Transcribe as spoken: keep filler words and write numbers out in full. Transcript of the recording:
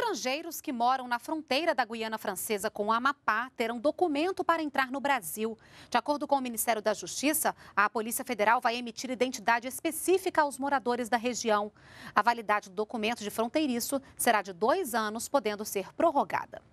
Estrangeiros que moram na fronteira da Guiana Francesa com o Amapá terão documento para entrar no Brasil. De acordo com o Ministério da Justiça, a Polícia Federal vai emitir identidade específica aos moradores da região. A validade do documento de fronteiriço será de dois anos, podendo ser prorrogada.